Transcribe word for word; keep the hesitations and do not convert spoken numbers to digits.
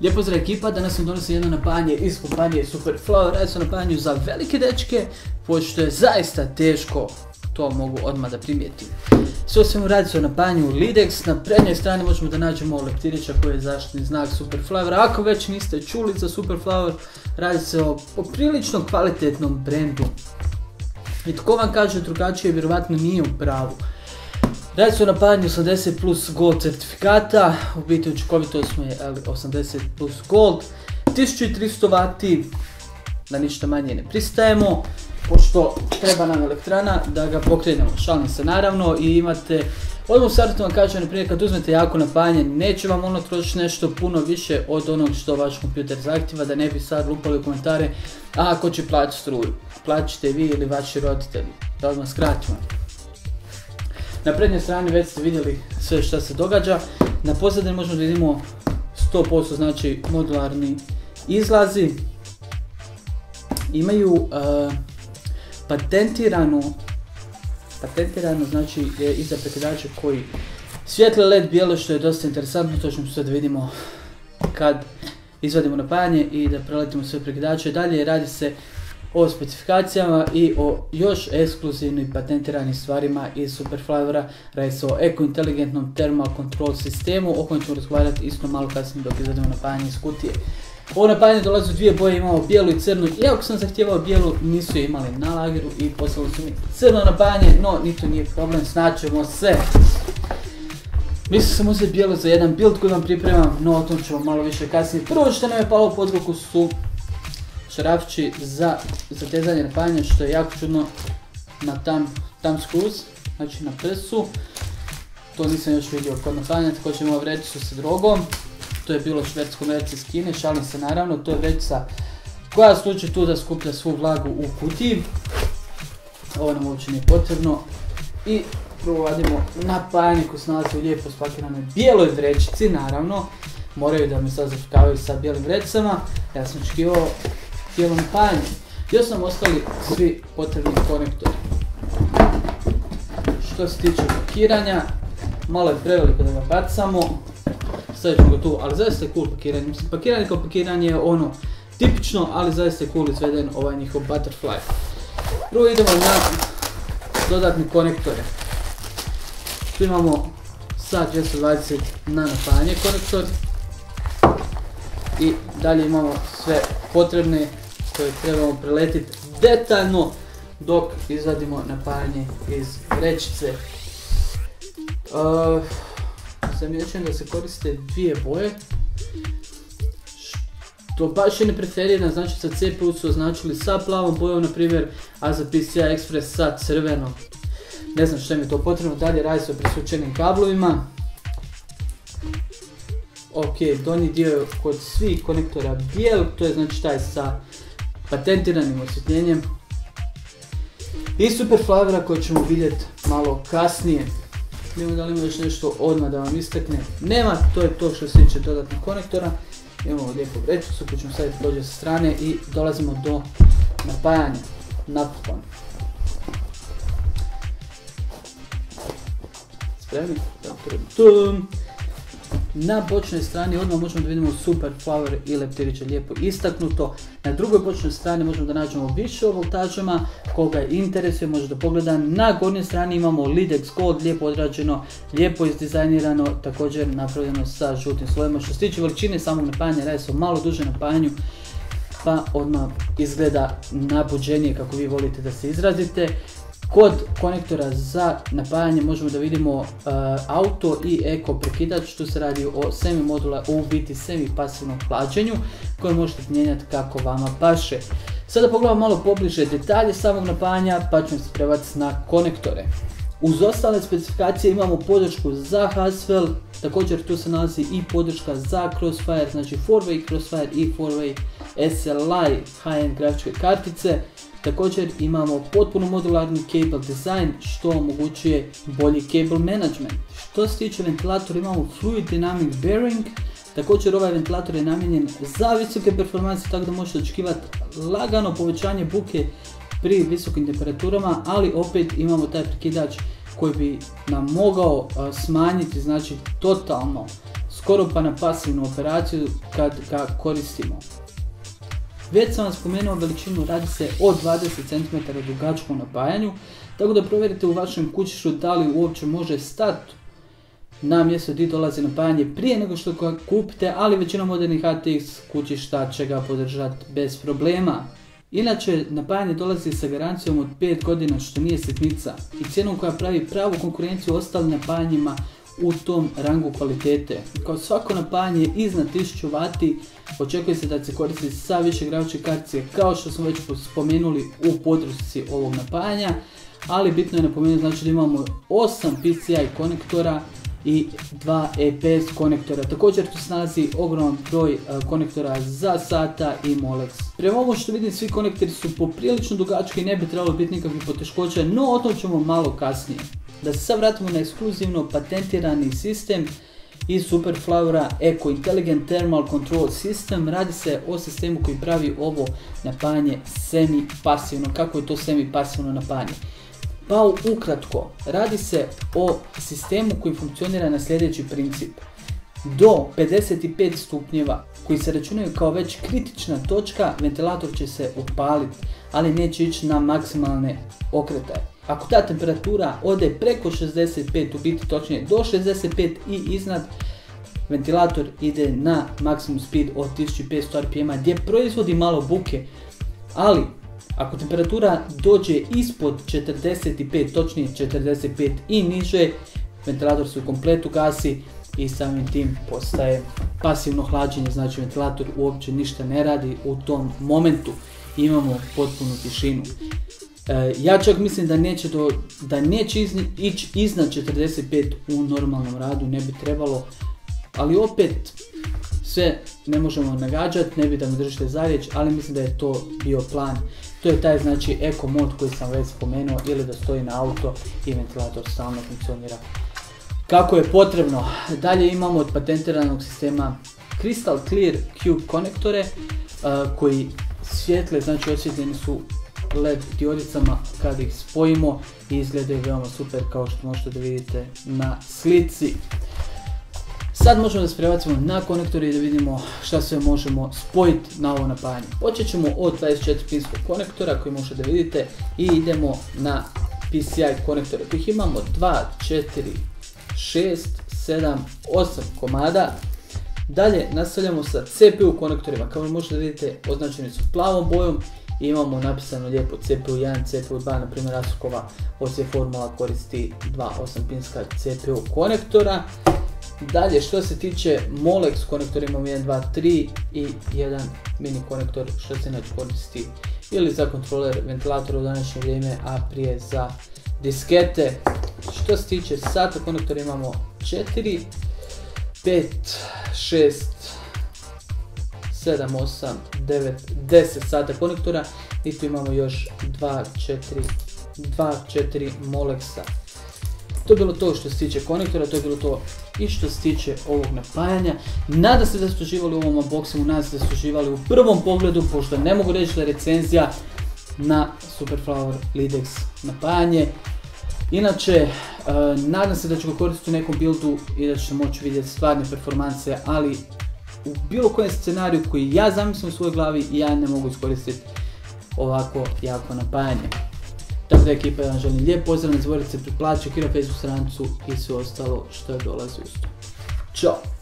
Lijep pozdrav ekipa, danas sam donosio jedno napajanje iz kompanije Super Flower, radi se o napajanju za velike dečke, pošto je zaista teško, to mogu odmah da primijetim. Sve svemu radi se o napajanju Leadex, na prednjoj strani možemo da nađemo leptirića koji je zaštitni znak Super Flower. Ako već niste čuli za Super Flower, radi se o poprilično kvalitetnom brendu. I tko vam kaže drugačije, vjerovatno nije u pravu. Radi se o napajanju osamdeset plus Gold certifikata, u biti učinkovitost mu je osamdeset plus Gold, tisuću tristo vati, da ništa manje ne pristajemo, pošto treba nam elektrana da ga pokrenemo, šalim se naravno, i imate, odmah u startu vam kažem, naprijed kad uzmete jako napajanje, neće vam ono trošiti nešto puno više od onog što vaš kompjuter zahtjeva, da ne bi sad lupali u komentare, a ako će plaćati struju, plaćite vi ili vaši roditelji, da odmah skratimo. Na prednjoj strani već ste vidjeli sve što se događa, na pozadini možemo da vidimo sto posto znači modularni izlazi, imaju uh, patentiranu, patentiranu znači iza prekidače koji svijetle led bijelo, što je dosta interesantno, to ćemo sad da vidimo kad izvadimo napajanje i da preletimo sve prekidače. Dalje radi se o specifikacijama i o još ekskluzivnim patentiranim stvarima iz Super Flowera, radi se o ECO Intelligentnom Thermal Control Sistemu, o kojem ćemo razgovarati isto malo kasnije dok izvedemo napajanje iz kutije. Ovo napajanje dolazi u dvije boje, imamo bijelu i crnu, iako sam zahtjevao bijelu, nisu je imali na lageru i poslali su mi crno napajanje, no ni to nije problem, snaćemo se. Mislio sam uzeti bijelu za jedan build koji vam pripremam, no o tom ćemo malo više kasnije. Prvo što nam je palo pod ruku su šrafčići za zatezanje napajanja, što je jako čudno na thumb screws, znači na prsu. To nisam još vidio kod napajanja, tako ćemo vrećicu sa drogom. To je bilo švedsko merce iz Kine, šalim se naravno, to je vrećica koja sluči tu da skuplja svu vlagu u kutiji. Ovo nam uopće nije potrebno. I prvo vadimo napajanje koji se nalazi u lijepo spakiranoj bijeloj vrećici, naravno. Moraju da me sad zafrkavaju sa bijelim vrećicama, ja sam očekivao cijelo napajanje. Još nam ostali svi potrebni konektori. Što se tiče pakiranja, malo je preveliko da ga bacamo, stavit ću ga tu, ali zaista je cool pakiranje. Mislim, pakiranje kao pakiranje je ono tipično, ali zaista je cool izveden ovaj njihov butterfly. Prvo idemo na dodatne konektore. Tu imamo sa dvjesto dvadeset na napajanje konektor. I dalje imamo sve potrebne koje trebamo preletiti detaljno dok izvadimo napajanje iz vrećice. Uh, Zamjećujem da se koriste dvije boje, što baš je nepreferirano, znači sa C P U su označili sa plavom bojom na primjer, a za P C I Express sa crvenom. Ne znam što mi je to potrebno, dalje radi se o prisučenim kablovima. Ok, donji dio je kod svih konektora bijel, to je znači taj sa patentiranim osvjetljenjem i Super Flowera koji ćemo vidjeti malo kasnije. Vidimo da li ima još nešto odmah da vam istekne. Nema, to je to što se tiče dodatnih konektora. Imamo lijepu vrećicu koju ćemo staviti dođe sa strane i dolazimo do napajanja. Napokon. Spremni? Na bočnoj strani odmah možemo da vidimo Super Flower i leptirića lijepo istaknuto. Na drugoj bočnoj strani možemo da nađemo više o voltažama, koga interesuje može da pogleda. Na gornjoj strani imamo Leadex Gold, lijepo odrađeno, lijepo izdizajnirano, također napravljeno sa žutim slojima. Što se tiče veličine samog napajanja, radi se o malo duže napajanju, pa odmah izgleda nabuđenije kako vi volite da se izrazite. Kod konektora za napajanje možemo da vidimo uh, auto i eko prekidač, tu se radi o semi modula, u biti semi pasivnom hlađenju koje možete mijenjati kako vama paše. Sada pogledamo malo pobliže detalje samog napajanja pa ćemo se prebaciti na konektore. Uz ostale specifikacije imamo podršku za Haswell, također tu se nalazi i podrška za Crossfire, znači four way Crossfire i four way S L I high-end grafičke kartice. Također imamo potpuno modularni cable design što omogućuje bolji cable management. Što se tiče ventilatora imamo fluid dynamic bearing, također ovaj ventilator je namijenjen za visoke performanse tako da možete očekivati lagano povećanje buke pri visokim temperaturama, ali opet imamo taj prekidač koji bi nam mogao smanjiti znači totalno skoro pa na pasivnu operaciju kad ga koristimo. Već sam vam spomenuo veličinu, radi se o dvadeset centimetara dugačkom napajanju, tako da provjerite u vašem kućišu da li uopće može stati na mjesto gdje dolazi napajanje prije nego što ga kupite, ali većina modernih A T X kućišta će ga podržati bez problema. Inače, napajanje dolazi sa garancijom od pet godina, što nije sitnica, i cijenom koja pravi pravu konkurenciju ostalim napajanjima u tom rangu kvalitete. Kao svako napajanje iznad tisuću vati očekuje se da će koristiti sa više grafičke kartice, kao što smo već spomenuli u podršci ovog napajanja, ali bitno je napomenuti znači da imamo osam P C I konektora i dva E P S konektora. Također tu se nalazi ogroman broj konektora za SATA i molex. Prema ovo što vidim, svi konektori su poprilično dugački i ne bi trebalo biti nikakvih poteškoća, no o tom ćemo malo kasnije. Da se sad vratimo na ekskluzivno patentirani sistem iz Super Flowera, ECO Intelligent Thermal Control System. Radi se o sistemu koji pravi ovo napajanje semi-pasivno. Kako je to semi-pasivno napajanje? Pa ukratko, radi se o sistemu koji funkcionira na sljedeći princip. Do pedeset pet stupnjeva, koji se računaju kao već kritična točka, ventilator će se opaliti, ali neće ići na maksimalne okretaje. Ako ta temperatura ode preko šezdeset pet, u biti točnije do šezdeset pet i iznad, ventilator ide na maksimum speed od tisuću petsto R P M gdje proizvodi malo buke, ali ako temperatura dođe ispod četrdeset pet, točnije četrdeset pet i niže, ventilator se u kompletu gasi i samim tim postaje pasivno hlađenje, znači ventilator uopće ništa ne radi u tom momentu. Imamo potpunu tišinu. E, ja čak mislim da neće, do, da neće izni, ići iznad četrdeset pet u normalnom radu, ne bi trebalo, ali opet sve ne možemo nagađati, ne bi da me držite za riječ, ali mislim da je to bio plan. To je taj znači eco mod koji sam već spomenuo, ili da stoji na auto i ventilator stalno funkcionira kako je potrebno. Dalje imamo od patentiranog sistema Crystal Clear Cube konektore uh, koji svijetle, znači osvjetljeni su led diodicama kad ih spojimo i izgledaju veoma super, kao što možete da vidite na slici. Sad možemo da se prebacimo na konektore i da vidimo šta sve možemo spojiti na ovo napajanje. Počet ćemo od dvadeset četiri pinskog konektora koji možete da vidite i idemo na P C I konektore. Tu ih imamo dva, četiri, šest, sedam, osam komada. Dalje nastavljamo sa C P U konektorima, kao možete da vidite označeni su plavom bojom i imamo napisano lijepo C P U jedan, C P U dva, na primjer Asusova osje formula koristi dva osam pinska C P U konektora. Dalje, što se tiče molex konektor, imamo jedan, dva, tri i jedan mini konektor što se inače koristi ili za kontroler ventilatora u današnje vrijeme, a prije za diskete. Što se tiče SATA konektora, imamo četiri, pet, šest, sedam, osam, devet, deset SATA konektora i tu imamo još dva, četiri, dva, četiri molexa. To je bilo to što se tiče konektora, to je bilo to i što se tiče ovog napajanja. Nadam se da ste uživali u ovom unboxingu, nadam se da ste uživali u prvom pogledu, pošto ne mogu reći da je recenzija na Super Flower Leadex napajanje. Inače, e, nadam se da ću ga koristiti u nekom buildu i da ćete moći vidjeti stvarne performanse, ali u bilo kojem scenariju koji ja zamislim u svojoj glavi, ja ne mogu iskoristiti ovako jako napajanje. Tako da ekipa, ja vam želim lijep pozdrav, ne zaboravite se pretplatiti, čekirajte Facebook stranicu i sve ostalo što dolazi uz to. Ćao!